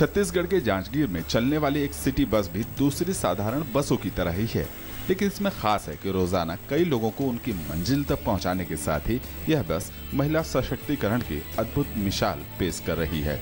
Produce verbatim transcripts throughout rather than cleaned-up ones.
छत्तीसगढ़ के जांजगीर में चलने वाली एक सिटी बस भी दूसरी साधारण बसों की तरह ही है, लेकिन इसमें खास है कि रोजाना कई लोगों को उनकी मंजिल तक पहुंचाने के साथ ही यह बस महिला सशक्तिकरण की अद्भुत मिसाल पेश कर रही है।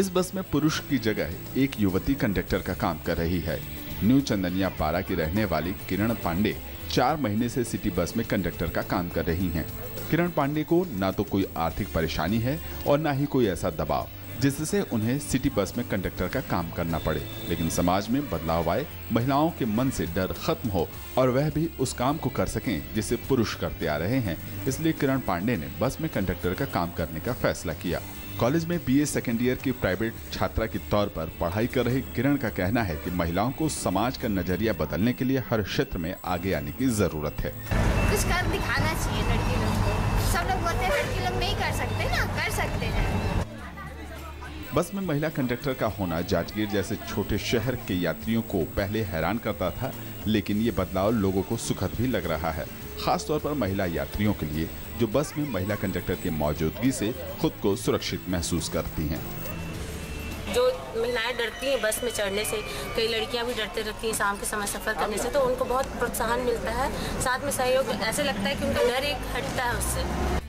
इस बस में पुरुष की जगह एक युवती कंडक्टर का काम कर रही है। न्यू चंदनिया पारा की रहने वाली किरण पांडे चार महीने से सिटी बस में कंडक्टर का काम कर रही हैं। किरण पांडे को ना तो कोई आर्थिक परेशानी है और ना ही कोई ऐसा दबाव जिससे उन्हें सिटी बस में कंडक्टर का काम करना पड़े, लेकिन समाज में बदलाव आए, महिलाओं के मन से डर खत्म हो और वह भी उस काम को कर सकें जिसे पुरुष करते आ रहे हैं, इसलिए किरण पांडे ने बस में कंडक्टर का काम करने का फैसला किया। कॉलेज में बीए सेकेंड ईयर की प्राइवेट छात्रा के तौर पर पढ़ाई कर रही किरण का कहना है कि महिलाओं को समाज का नजरिया बदलने के लिए हर क्षेत्र में आगे आने की जरूरत है। कुछ कर दिखाना चाहिए लड़की लोग को। सब लोग बोलते हैं लड़की लोग नहीं कर सकते ना, कर सकते हैं। बस में महिला कंडक्टर का होना जांजगीर जैसे छोटे शहर के यात्रियों को पहले हैरान करता था, लेकिन ये बदलाव लोगों को सुखद भी लग रहा है, खासतौर पर महिला यात्रियों के लिए जो बस में महिला कंडक्टर की मौजूदगी से खुद को सुरक्षित महसूस करती हैं। जो महिलाएं डरती हैं बस में चढ़ने से, कई लड़कियां भी डरते रहती हैं शाम के समय सफर करने से, तो उनको बहुत प्रोत्साहन मिलता है, साथ में सहयोग, ऐसे लगता है कि उनका डर एक हटता है उससे।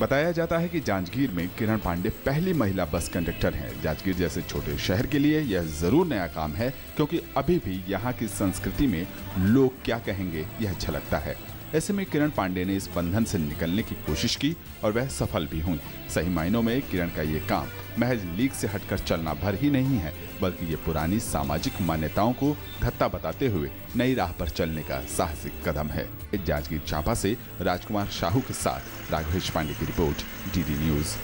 बताया जाता है कि जांजगीर में किरण पांडे पहली महिला बस कंडक्टर हैं। जांजगीर जैसे छोटे शहर के लिए यह जरूर नया काम है, क्योंकि अभी भी यहाँ की संस्कृति में लोग क्या कहेंगे यह झलकता है। ऐसे में किरण पांडे ने इस बंधन से निकलने की कोशिश की और वह सफल भी हुई। सही मायनों में किरण का ये काम महज लीक से हटकर चलना भर ही नहीं है, बल्कि ये पुरानी सामाजिक मान्यताओं को धत्ता बताते हुए नई राह पर चलने का साहसिक कदम है। जांजगीर चांपा से राजकुमार शाहू के साथ राघवेश पांडे की रिपोर्ट, डीडी न्यूज़।